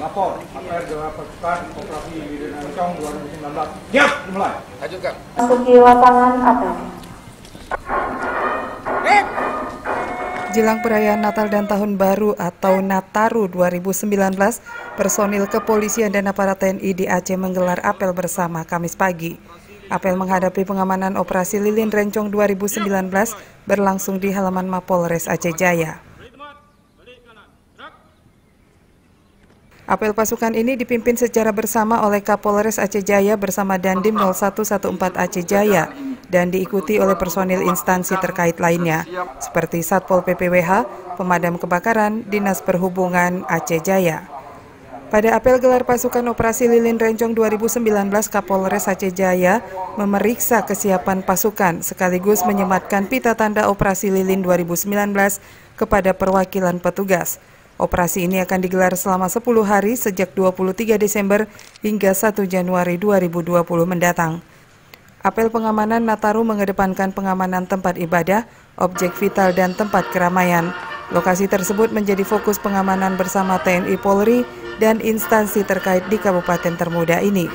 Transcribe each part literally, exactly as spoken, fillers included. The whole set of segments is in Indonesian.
Lapor A P R dilaporkan operasi Lilin Rencong dua ribu sembilan belas. Siap, dimulai. Lanjutkan. Memasuki lapangan atas. Jelang perayaan Natal dan Tahun Baru atau Nataru dua ribu sembilan belas, personil kepolisian dan aparat T N I di Aceh menggelar apel bersama Kamis pagi. Apel menghadapi pengamanan operasi Lilin Rencong dua ribu sembilan belas berlangsung di halaman Mapolres Aceh Jaya. Apel pasukan ini dipimpin secara bersama oleh Kapolres Aceh Jaya bersama Dandim nol satu satu empat Aceh Jaya dan diikuti oleh personil instansi terkait lainnya, seperti Satpol P P W H, Pemadam Kebakaran, Dinas Perhubungan Aceh Jaya. Pada apel gelar pasukan operasi Lilin Rencong dua ribu sembilan belas, Kapolres Aceh Jaya memeriksa kesiapan pasukan sekaligus menyematkan pita tanda operasi Lilin dua ribu sembilan belas kepada perwakilan petugas. Operasi ini akan digelar selama sepuluh hari sejak dua puluh tiga Desember hingga satu Januari dua ribu dua puluh mendatang. Apel pengamanan Nataru mengedepankan pengamanan tempat ibadah, objek vital, dan tempat keramaian. Lokasi tersebut menjadi fokus pengamanan bersama T N I Polri dan instansi terkait di kabupaten termuda ini.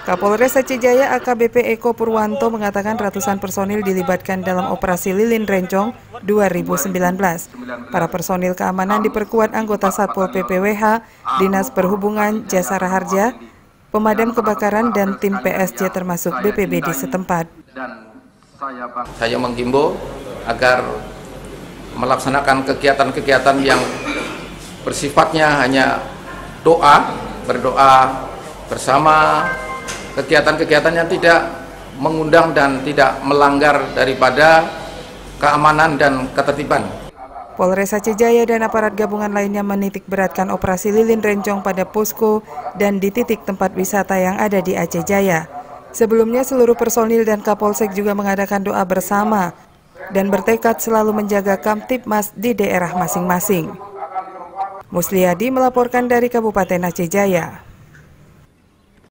Kapolres Aceh Jaya A K B P Eko Purwanto mengatakan ratusan personil dilibatkan dalam operasi Lilin Rencong dua ribu sembilan belas. Para personil keamanan diperkuat anggota Satpol P P W H, Dinas Perhubungan, Jasa Raharja, Pemadam Kebakaran, dan tim P S J termasuk B P B di setempat. Saya menghimbau agar melaksanakan kegiatan-kegiatan yang bersifatnya hanya doa, berdoa bersama, kegiatan-kegiatan yang tidak mengundang dan tidak melanggar daripada keamanan dan ketertiban. Polres Aceh Jaya dan aparat gabungan lainnya menitikberatkan operasi Lilin Rencong pada posko dan di titik tempat wisata yang ada di Aceh Jaya. Sebelumnya seluruh personil dan Kapolsek juga mengadakan doa bersama dan bertekad selalu menjaga kamtipmas di daerah masing-masing. Musliadi melaporkan dari Kabupaten Aceh Jaya.